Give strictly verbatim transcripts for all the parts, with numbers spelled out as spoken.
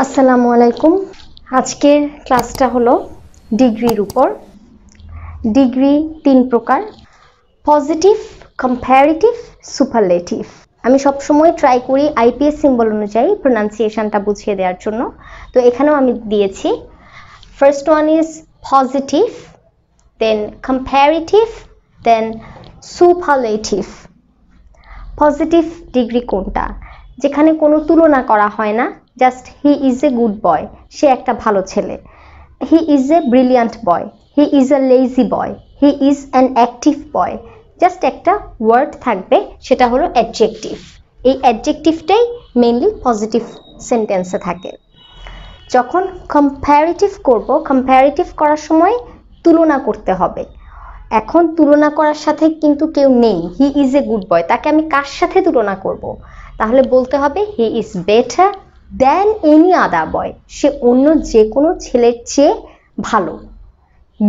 आसलामु आलैकुम। आज के क्लासटा हलो डिग्रीर ऊपर। डिग्री तीन प्रकार, पजिटिव, कम्पैरेटिव, सुपारलेटिव। आमी सब समय ट्राई करी आईपीएस सिम्बल अनुयायी प्रोनाउंसिएशनटा बुझिए देওয়ার জন্য। तो एखानेও आमी दिएছি। First one is positive, then comparative, then superlative. Positive degree कोनटा যেখানে কোনো তুলনা করা হয় না। Just he is a good boy, she ekta bhalo chele. He is a brilliant boy, he is a lazy boy, he is an active boy. Just ekta word thakbe, seta holo adjective. Ei adjective tai mainly positive sentence e thake. Jokhon comparative korbo, comparative korar shomoy tulona korte hobe. এখন তুলনা করার সাথে কিন্তু কেউ নেই। He is a good boy, তাকে আমি কার সাথে তুলনা করব? তাহলে বলতে হবে he is better than any other boy, সে অন্য যে কোনো ছেলের চেয়ে ভালো।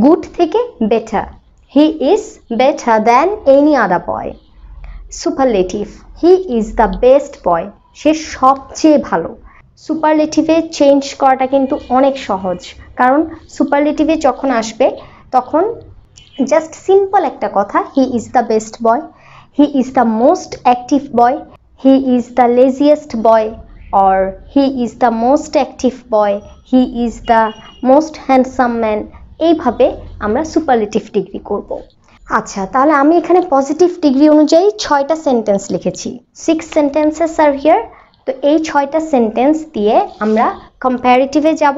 গুড থেকে better, he is better than any other boy. Superlative, he is the best boy, সে সবচেয়ে ভালো। সুপারলেটিভে চেঞ্জ করাটা কিন্তু অনেক সহজ, কারণ সুপারলেটিভে যখন আসবে তখন জাস্ট সিম্পল একটা কথা, he is the best boy, he is the most active boy, he is the laziest boy, or he is the most active boy, he is the most handsome man. এইভাবে আমরা superlative degree করব। আচ্ছা, তাহলে আমি এখানে positive degree অনুযায়ী ছয়টা sentence লিখেছি। Six sentences are here. তো এই ছয়টা সেন্টেন্স দিয়ে আমরা কম্পারেটিভে যাব,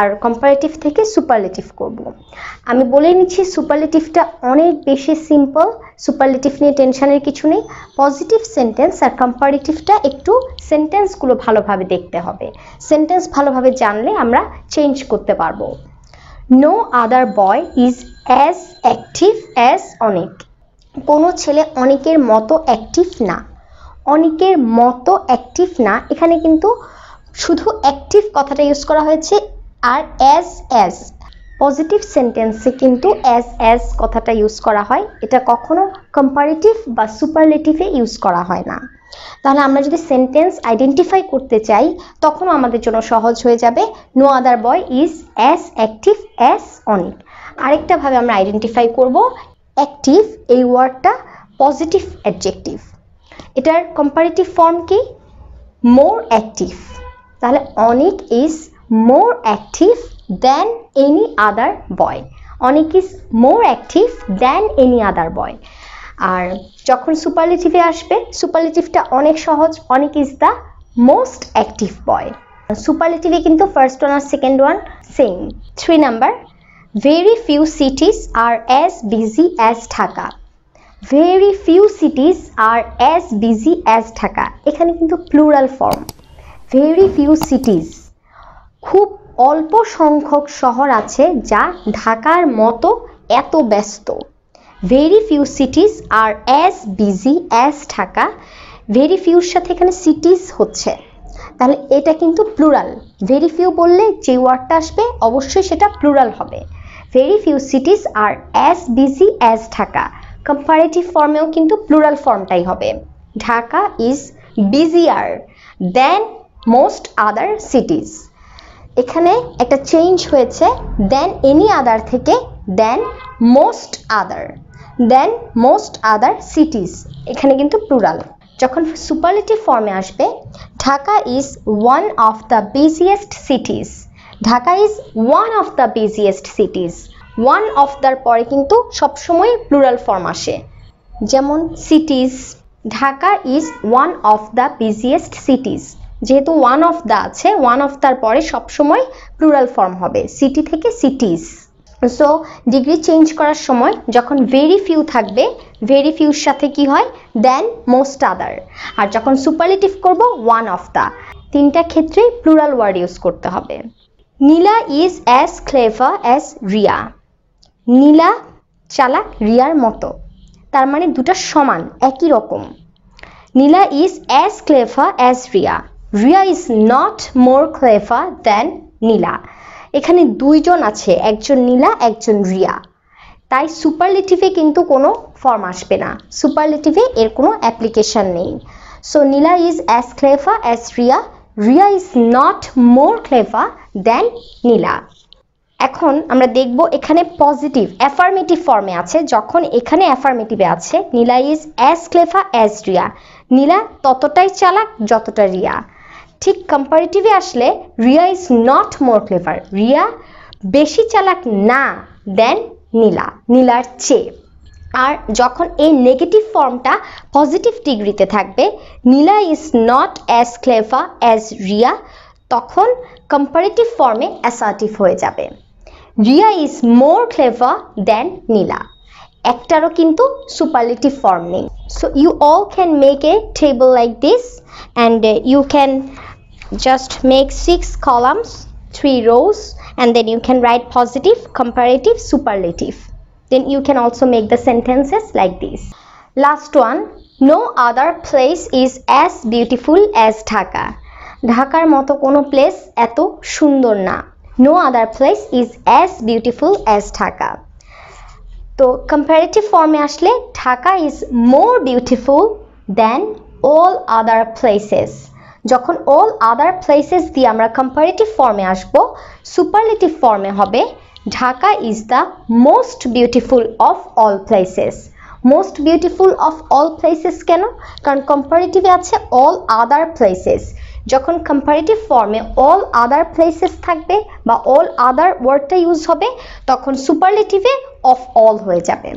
আর কম্পারেটিভ থেকে সুপারলেটিভ করব। আমি বলে নিচ্ছি সুপারলেটিভটা অনেক বেশি সিম্পল, সুপারলেটিভ নিয়ে টেনশনের কিছু নেই। পজিটিভ সেন্টেন্স আর কম্পারেটিভটা একটু সেন্টেন্সগুলো ভালোভাবে দেখতে হবে। সেন্টেন্স ভালোভাবে জানলে আমরা চেঞ্জ করতে পারবো। No other boy is as active as Anik. কোনো ছেলে অনেকের মতো অ্যাক্টিভ না। অনেকের মতো অ্যাক্টিভ না, এখানে কিন্তু শুধু অ্যাক্টিভ কথাটা ইউজ করা হয়েছে। আর অ্যাজ অ্যাজ পজিটিভ সেন্টেন্সে কিন্তু অ্যাজ অ্যাজ কথাটা ইউজ করা হয়, এটা কখনো কম্পারেটিভ বা সুপারলেটিভে ইউজ করা হয় না। তাহলে আমরা যদি সেন্টেন্স আইডেন্টিফাই করতে চাই তখন আমাদের জন্য সহজ হয়ে যাবে। No other boy is as active as Anik. আরেকটাভাবে আমরা আইডেন্টিফাই করব। অ্যাক্টিভ এই ওয়ার্ডটা পজিটিভ অ্যাডজেক্টিভ, এটার কম্পারেটিভ ফর্ম কি? More active. তাহলে Anik is more active than any other boy, Anik is more active than any other boy. আর যখন সুপারলেটিভে আসবে, সুপারলেটিভটা অনেক সহজ, Anik is the most active boy. সুপারলেটিভে কিন্তু ফার্স্ট ওয়ান আর second one same. Three number, very few cities are as busy as Dhaka. Very few cities are as busy as Dhaka, এখানে কিন্তু plural form. Very few cities, খুব অল্প সংখ্যক শহর আছে যা ঢাকার মতো এত ব্যস্ত। Very few cities are as busy as Dhaka. Very ফিউর সাথে এখানে সিটিজ হচ্ছে, তাহলে এটা কিন্তু প্লুরাল। ভেরি ফিউ বললে যে ওয়ার্ডটা আসবে অবশ্যই সেটা প্লুরাল হবে। Very few cities are as busy as Dhaka, comparative ফর্মেও কিন্তু প্লুরাল ফর্মটাই হবে। Dhaka is busier than most other cities. এখানে একটা চেঞ্জ হয়েছে, দেন এনি আদার থেকে than most other, than most other cities, এখানে কিন্তু প্লুরাল। যখন সুপারলেটিভ ফর্মে আসবে, Dhaka is one of the busiest cities. Dhaka is one of the busiest cities. One of দ্যার পরে কিন্তু সবসময় প্লুরাল ফর্ম আসে, যেমন cities. Dhaka is one of the busiest cities, যেহেতু ওয়ান অফ দ্য আছে, ওয়ান অফ দ্যার পরে সবসময় প্লুরাল ফর্ম হবে, সিটি থেকে সিটিজ। সো ডিগ্রি চেঞ্জ করার সময় যখন ভেরি ফিউ থাকবে, ভেরি ফিউর সাথে কি হয়? দেন মোস্ট আদার। আর যখন সুপারলেটিভ করব, ওয়ান অফ দ্য। তিনটা ক্ষেত্রেই প্লুরাল ওয়ার্ড ইউজ করতে হবে। Nila is as clever as Riya. Nila চালাক রিয়ার মতো, তার মানে দুটা সমান, একই রকম। Nila is as clever as Riya, Riya is not more clever than Nila. এখানে দুইজন আছে, একজন নীলা একজন রিয়া, তাই সুপারলেটিভে কিন্তু কোনো ফর্ম আসবে না, সুপারলেটিভে এর কোনো অ্যাপ্লিকেশন নেই। So Nila is as clever as Riya, Riya is not more clever than Nila. এখন আমরা দেখব এখানে পজিটিভ অ্যাফার্মেটিভ ফর্মে আছে, যখন এখানে অ্যাফার্মেটিভে আছে Nila is as clever as Riya, Nila ততটাই চালাক যতটা রিয়া। ঠিক কম্পারেটিভে আসলে Riya is not more clever, Riya বেশি চালাক না দেন নীলা, নীলার চেয়ে। আর যখন এই নেগেটিভ ফর্মটা পজিটিভ ডিগ্রিতে থাকবে, Nila is not as clever as Riya, তখন কম্পারেটিভ ফর্মে অ্যাসার্টিভ হয়ে যাবে। Riya is more clever than Nila, একটারও কিন্তু সুপারলেটিভ ফর্ম নেই। So you all can make a table like this and you can just make six columns, three rows, and then you can write positive, comparative, superlative. Then you can also make the sentences like this. Last one, no other place is as beautiful as Dhaka. Dhakar moto kono place eto sundor na. No other place is as beautiful as Dhaka. So comparative form e ashle Dhaka is more beautiful than all other places. যখন all other places দিয়ে আমরা comparative form এ আসবো, superlative form এ হবে Dhaka is the most beautiful of all places. Most beautiful of all places কেন? কারণ comparative এ আছে all other places. যখন comparative form এ all other places থাকবে বা all other wordটা use হবে, তখন superlative এ of all হয়ে যাবে।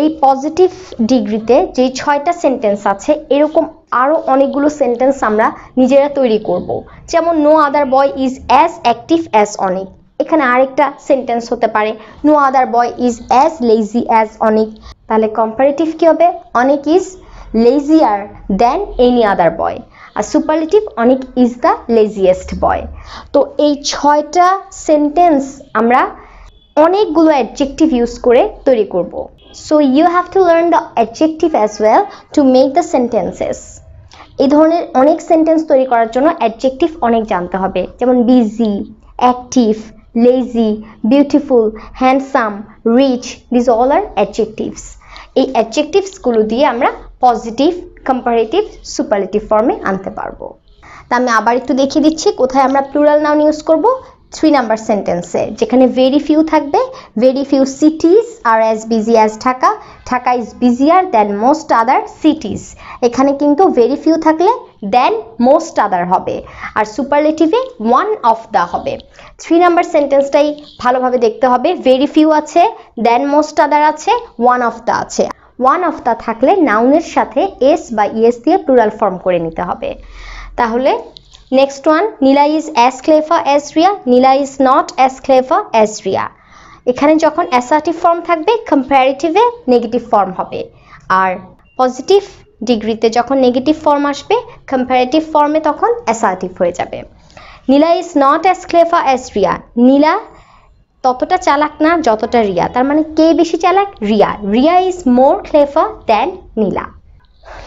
এই পজিটিভ ডিগ্রিতে যে ছয়টা সেন্টেন্স আছে, এরকম আরও অনেকগুলো সেন্টেন্স আমরা নিজেরা তৈরি করব। যেমন no other boy is as active as Anik, এখানে আরেকটা সেন্টেন্স হতে পারে no other boy is as lazy as Anik. তাহলে কম্পারেটিভ কী হবে? Anik is lazier than any other boy, আর superlative Anik is the laziest boy. তো এই ছয়টা সেন্টেন্স আমরা অনেকগুলো অ্যাডজেক্টিভ ইউজ করে তৈরি করব। So you have to learn the adjective as well to make the sentences. এই ধরনের অনেক সেন্টেন্স তৈরি করার জন্য অ্যাডজেক্টিভ অনেক জানতে হবে, যেমন busy, active, lazy, beautiful, handsome, rich, this all are adjectives. এই অ্যাডজেক্টিভসগুলো দিয়ে আমরা পজিটিভ, কম্পারেটিভ, সুপারলেটিভ ফর্মে আনতে পারবো। তা আমি আবার একটু দেখিয়ে দিচ্ছি কোথায় আমরা প্লুরাল নাউন ইউজ করবো। থ্রি নাম্বার সেন্টেন্সে যেখানে ভেরি ফিউ থাকবে, very few cities are as busy as Dhaka, Dhaka is busier than most other cities, এখানে কিন্তু ভেরি ফিউ থাকলে দেন মোস্ট আদার হবে, আর সুপারলেটিভে ওয়ান অফ দ্য হবে। থ্রি নাম্বার সেন্টেন্সটাই ভালোভাবে দেখতে হবে, ভেরি ফিউ আছে, দেন মোস্ট আদার আছে, ওয়ান অফ দ্য আছে। ওয়ান অফ দ্য থাকলে নাউনের সাথে এস বা ইএস দিয়ে প্লুরাল ফর্ম করে নিতে হবে। তাহলে next one, Nila is as clever as Riya, Nila is not as clever as Riya, এখানে যখন অ্যাসার্টিভ ফর্ম থাকবে কম্পারেটিভে নেগেটিভ ফর্ম হবে, আর পজিটিভ ডিগ্রিতে যখন নেগেটিভ ফর্ম আসবে কম্পারেটিভ ফর্মে তখন অ্যাসার্টিভ হয়ে যাবে। Nila is not as clever as Riya, Nila ততটা চালাক না যতটা রিয়া, তার মানে কে বেশি চালাক? Riya. Riya is more clever than Nila.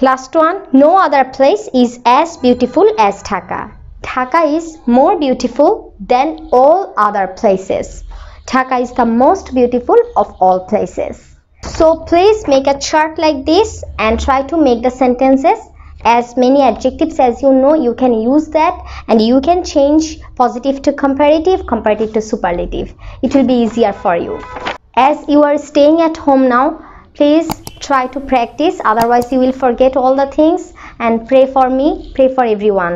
Last one, no other place is as beautiful as Dhaka. Dhaka is more beautiful than all other places. Dhaka is the most beautiful of all places. So please make a chart like this and try to make the sentences. As many adjectives as you know, you can use that, and you can change positive to comparative, comparative to superlative. It will be easier for you. As you are staying at home now, please try to practice, otherwise you will forget all the things, and pray for me, pray for everyone.